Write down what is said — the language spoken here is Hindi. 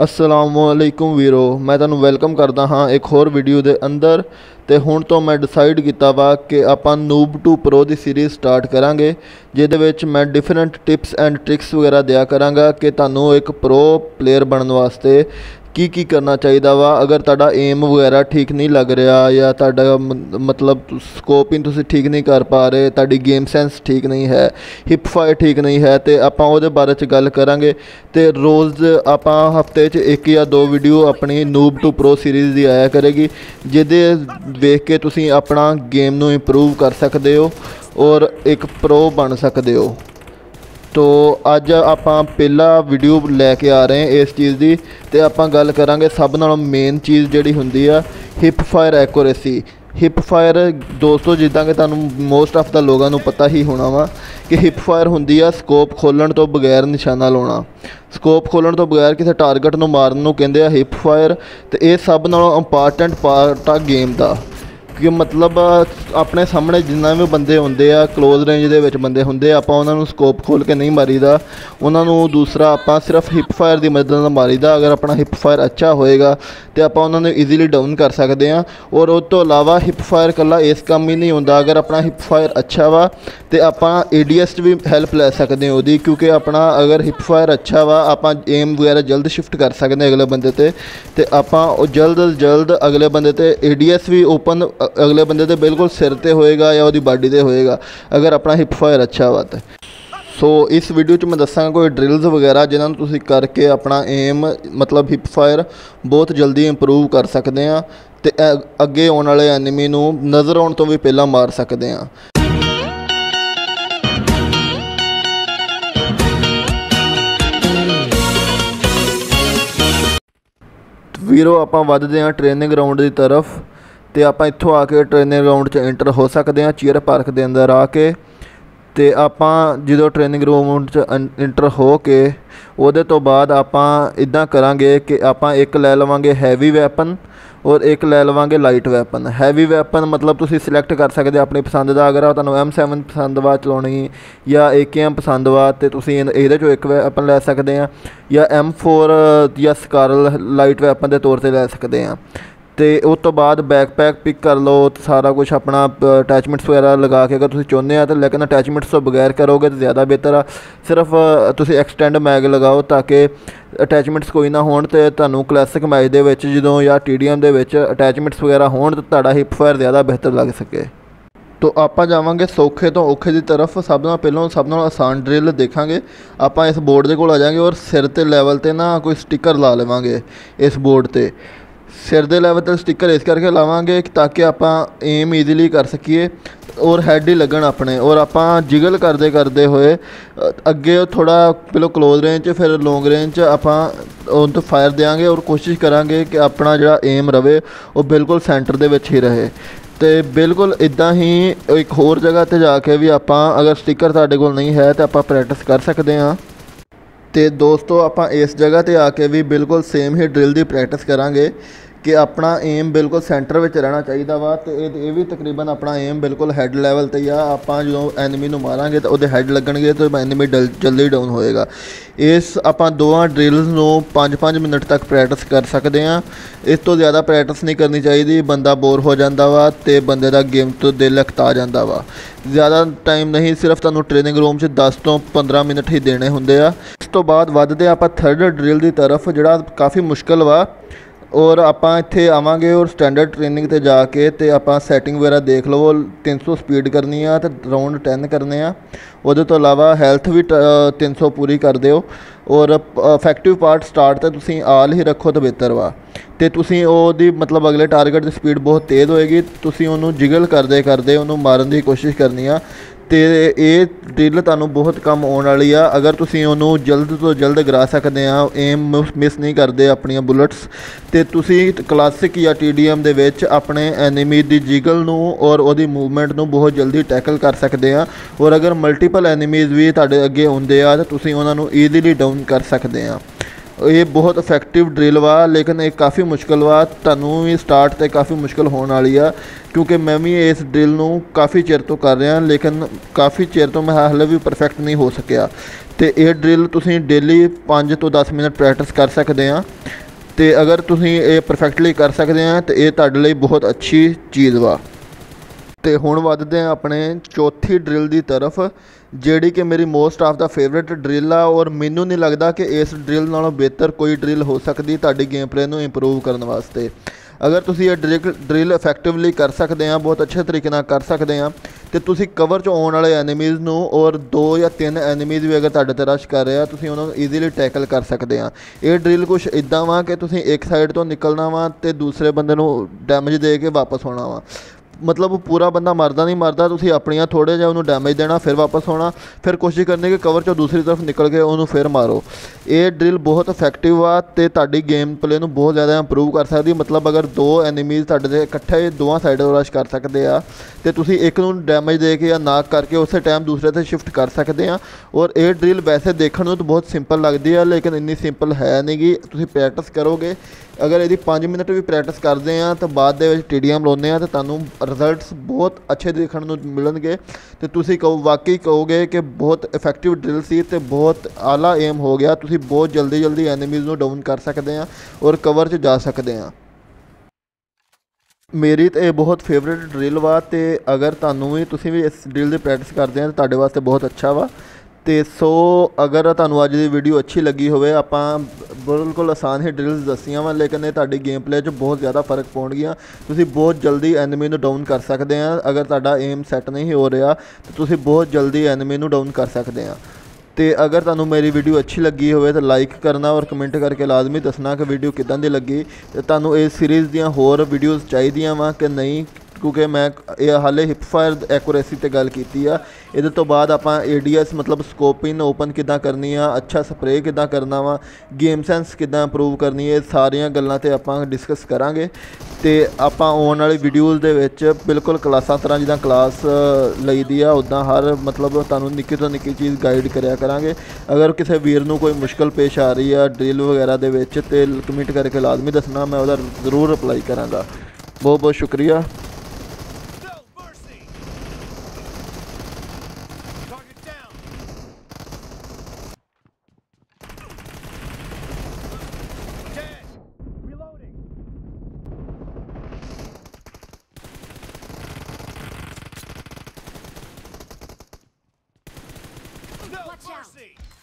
असलामुअलैकुम वीरो, मैं तुहानू वेलकम करता हाँ एक होर वीडियो के अंदर। तो हुण तो मैं डिसाइड किया वा कि आपां नूब टू प्रो की सीरीज़ स्टार्ट करांगे, जिहदे विच मैं डिफरेंट टिप्स एंड ट्रिक्स वगैरह दिया करांगा कि तुहानू एक प्रो प्लेयर बनन वास्ते की करना चाहिए वा। अगर तुहाडा एम वगैरह ठीक नहीं लग रहा या तुहाडा मतलब स्कोपिंग तुसीं ठीक नहीं कर पा रहे, तुहाडी गेम सेंस ठीक नहीं है, हिप फायर ठीक नहीं है, तो आपां उहदे बारे च गल करांगे। तो रोज़ आपां हफ्ते च एक या दो वीडियो अपनी नूब टू प्रो सीरीज़ दी आया करेगी, जिहदे वेख के तुसीं अपना गेम नूं इंप्रूव कर सकदे हो और एक प्रो बन सकदे हो। तो अज आप पहला वीडियो लैके आ रहे हैं इस चीज़ की। तो आप गल करांगे सब नालों मेन चीज़ जिहड़ी हुंदी आ hip fire accuracy. Hip fire दोस्तों जिदा कि तुहानू मोस्ट ऑफ द लोगों पता ही होना वा कि हिप फायर हुंदी आ स्कोप खोलण तो बगैर निशाना लाउणा, स्कोप खोलण तो बगैर किसी टारगेट नूं मारन नूं कहिंदे आ हिप फायर। तो यह सब नालों इंपॉर्टेंट पार्ट आ गेम का, कि मतलब अपने सामने जिन्ना भी बंदे होंदे आ क्लोज रेंज के बंदे होंदे, आपां उन्हां नूं स्कोप खोल के नहीं मारीदा, उन्हां नूं दूसरा आपां सिर्फ हिप फायर की मदद नाल मारीदा। अगर अपना हिप फायर अच्छा होएगा तो आपां उन्हां नूं ईजीली डाउन कर सकते हैं। और उस तो इलावा हिप फायर कला इस काम ही नहीं होंदा, अगर अपना हिप फायर अच्छा वा तो आपां एडीएस भी हैल्प लै सकते हैं उहदी, क्योंकि अपना अगर हिप फायर अच्छा वा आपां एम वगैरह जल्द शिफ्ट कर सकते हैं अगले बंदे ते आपां जल्द अगले बंदे ते एडीएस भी ओपन अगले बंदे तो बिल्कुल सिर ते होएगा या उसकी बॉडी ते होएगा अगर अपना हिप फायर अच्छा वा। तो सो इस वीडियो च मैं दसांगा कोई ड्रिल्स वगैरह जिन्होंने तुसीं करके अपना एम मतलब हिप फायर बहुत जल्दी इंप्रूव कर सकते हैं, तो अगे आने वाले एनिमी नूं नज़र आने तो भी पहला मार सकते हैं। वीरो आपां वधदे हां ट्रेनिंग ग्राउंड की तरफ। तो आप इतों आके ट्रेनिंग ग्राउंड एंटर हो सकते हैं चीयर पार्क के अंदर आके। तो आप जो ट्रेनिंग ग्राउंड एंटर हो के उहदे तो बाद आप इदा करांगे कि आप एक लै लवांगे हैवी वैपन और एक लै लवांगे लाइट वैपन। हैवी वैपन मतलब तुसीं सिलेक्ट कर सकते अपनी पसंद का, अगर तुहानूं M7 पसंद वा चलाउणी या AKM पसंद वा तो तुसीं इहदे चों एक वैपन लै सकते हैं, या M4 या स्कारल लाइट वैपन के तौर पर लै सकते हैं। तो उस तो बाद बैकपैक पिक कर लो, सारा कुछ अपना अटैचमेंट्स वगैरह लगा के अगर तुसीं चाहुंदे हो, तो लेकिन अटैचमेंट्स तो बगैर करोगे तो ज़्यादा बेहतर आ। सिर्फ तुसीं एक्सटेंड मैग लगाओ ताकि अटैचमेंट्स कोई ना होण, तो तुहानूं क्लासिक मैच दे विच जदों या TDM दे विच अटैचमेंट्स वगैरह होण तो तुहाडा हिप फायर ज़्यादा बेहतर लग सके। तो आप जावांगे सौखे तो औखे की तरफ। सब ना आसान ड्रिल देखांगे, आप इस बोर्ड के कोल आ जाएंगे और सिर ते लैवल ते ना कोई स्टिकर ला लेवांगे। इस बोर्ड ते सिर के लैवल पर स्टिकर इस करके लावांगे ताकि आप एम ईजीली कर सकीए और हैड ही लगन अपने। और आप जिगल करते करते हुए अगे थोड़ा पहले क्लोज रेंज फिर लॉन्ग रेंज आप उन तो फायर देंगे और कोशिश करांगे कि अपना जो एम रवे वो बिल्कुल सेंटर दे विच ही रहे। तो बिल्कुल इदा ही एक होर जगह पर जाके भी आप अगर स्टिकर तुहाडे कोल नहीं है तो आप प्रैक्टिस कर सकते हैं। तो दोस्तों आप इस जगह पर आके भी बिल्कुल सेम ही ड्रिल की प्रैक्टिस करांगे कि अपना एम बिल्कुल सेंटर में रहना चाहिए वा। तो ये भी तकरीबन अपना एम बिल्कुल हैड लैवल ते या आप जो एनिमी नूं मारांगे तो उहदे हैड लगणगे तो एनिमी जल्दी डाउन होएगा। इस आप दोवां ड्रिल्स नूं 5-5 मिनट तक प्रैक्टिस कर सकते हैं। इस तो ज़्यादा प्रैक्टिस नहीं करनी चाहिए, बंदा बोर हो जाता वा तो बंदे का गेम तो दिल लखता जाता वा। ज़्यादा टाइम नहीं, सिर्फ तुहानूं ट्रेनिंग रूम से 10 तो 15 मिनट ही देने होंदे आ। इस तो बाद वधदे आप थर्ड ड्रिल की तरफ, जिहड़ा काफ़ी मुश्किल वा। और आप इत्थे आवांगे और स्टैंडर्ड ट्रेनिंग ते जाके ते आप सैटिंग वगैरह देख लवो। 300 स्पीड करनी आ, राउंड 10 करने आ, उहदे तो इलावा हैल्थ भी 300 पूरी कर दिओ। और इफेक्टिव पार्ट स्टार्ट तो तुसीं आल ही रखो तो बेहतर वा। तो तुसीं ओहदी मतलब अगले टारगेट की स्पीड बहुत तेज़ होएगी, तुसीं उहनूं जिगल करते करते उहनूं मारन की कोशिश करनी आ। तो ये ड्रिल तुहानूं बहुत कम आने वाली आ। अगर तुसीं उहनूं जल्द तो जल्द गिरा सकते आ, एम मिस नहीं करते अपनी बुलेट्स, तो तुसीं क्लासिक या TDM दे विच अपने एनिमी की जिगल नूं और उहदी मूवमेंट नूं बहुत जल्दी टैकल कर सकते हैं। और अगर मल्टीपल एनिमीज़ भी तुहाडे अगे आउंदे आ तो तुसीं उहनां नूं ईजीली डाउन कर सकते हैं। ये बहुत इफेक्टिव ड्रिल वा, लेकिन एक काफ़ी मुश्किल वा। तू भी स्टार्ट तो काफ़ी मुश्किल होने वाली आ, क्योंकि मैं भी इस ड्रिल नूं काफ़ी चिर तो कर रहा, लेकिन काफ़ी चिर तो मैं हाले भी परफेक्ट नहीं हो सकिया। तो यह ड्रिल तुसीं डेली 5 तो 10 मिनट प्रैक्टिस कर सकते हैं। तो अगर तुसीं ये परफेक्टली कर सकते हैं तो ये तुहाडे लई बहुत अच्छी चीज़ वा। तो हुण वधदे आं अपने चौथी ड्रिल दी तरफ, जिहड़ी कि मेरी most of the favourite drill आ, और मैनू नहीं लगता कि इस ड्रिल नालों बेहतर कोई ड्रिल हो सकती तुहाडी गेम प्ले नूं इंप्रूव करने वास्ते। अगर तुसीं ये ड्रिल इफेक्टिवली कर सकते हैं, बहुत अच्छे तरीके नाल कर सकते हैं, तो तुसीं कवर चों आने वाले एनिमीज़ नूं और 2 या 3 एनिमीज़ भी अगर तुहाडे ते रश कर रहे हैं, तुसीं उन्हां नूं ईजीली टैकल कर सकते हैं। ये ड्रिल कुछ इदां वा कि तुसीं एक साइड तो निकलना वा तो दूसरे बंदे नूं डैमेज दे के वापस आना वा। मतलब पूरा बंदा मरदा नहीं मरदा, तुसीं अपनियां थोड़े जिहा उन्होंने डैमेज देना, फिर वापस होना, फिर कोशिश करनी कि कवर चों दूसरी तरफ निकल के उन्होंने फिर मारो। ये ड्रिल बहुत इफेक्टिव आ ते तुहाडी गेम प्ले नूं बहुत ज़्यादा इंप्रूव कर सकती। मतलब अगर 2 एनिमीज़ तुहाडे दे इकट्ठे दोवां साइड रश कर सकते हैं, तो तुसीं एक नूं डैमेज दे के या नाक करके उस टाइम दूसरे से शिफ्ट कर सकते हैं। और ये ड्रिल वैसे देखने नूं तो बहुत सिंपल लगती है, लेकिन इन्नी सिंपल है नहीं गी। तुसीं प्रैक्टिस करोगे, अगर यदि 5 मिनट भी प्रैक्टिस करते हैं तो बाद दे विच टीडीएम लाने हैं तो तुहानूं रिजल्ट्स बहुत अच्छे देखने को मिलणगे। तो तुसीं वाकई कहोगे कि बहुत इफेक्टिव ड्रिल सी ते बहुत आला एम हो गया। तुसीं बहुत जल्दी जल्दी एनिमीज़ नूं डाउन कर सकते हैं और कवर च जा सकते हैं। मेरी तो यह बहुत फेवरेट ड्रिल वा, तो अगर तुहानूं भी तुसीं भी इस ड्रिल की प्रैक्टिस करते हैं तो तुहाडे वास्ते बहुत अच्छा वा। तो सो अगर तुहानूं अज दी वीडियो अच्छी लगी होवे, आपां बिल्कुल आसान ही ड्रिल्स दसियां वा, लेकिन ये तुहाडी गेम प्ले 'च बहुत ज़्यादा फर्क पाउणगीआं। तुसीं बहुत जल्दी एनिमी नूं डाउन कर सकते हैं। अगर तुहाडा एम सैट नहीं हो रहा तो तुसीं बहुत जल्दी एनिमी नूं डाउन कर सकते हैं। तो अगर तुहानूं मेरी वीडियो अच्छी लगी होवे तो लाइक करना और कमेंट करके लाजमी दसना कि वीडियो किदां दी लगी। तो तुहानूं इस सीरीज़ दीआं होर वीडियोज़ चाहीदियां वा कि नहीं, क्योंकि मैं यह हाले हिप फायर एक्यूरेसी ते गल की आ। इहदे तो बाद आपां एडीएस मतलब स्कोपिंग ओपन किदां करनी आ, अच्छा स्प्रे किदां करना वा, गेम सेंस किदां इंप्रूव करनी है, सारियां गल्लां ते आपां डिस्कस करांगे। ते आपां आने वाली वीडियोज़ दे विच बिल्कुल क्लासां तरह जिद्दां क्लास लई दी आ उदां हर मतलब तुहानूं निक्की तो निक्की चीज़ गाइड करिया करांगे। अगर किसी वीर नूं कोई मुश्किल पेश आ रही है ड्रिल वगैरह दे विच ते कमेंट करके लाजमी दसना, मैं उहदा जरूर रिप्लाई करांगा। बहुत बहुत शुक्रिया। Watch out!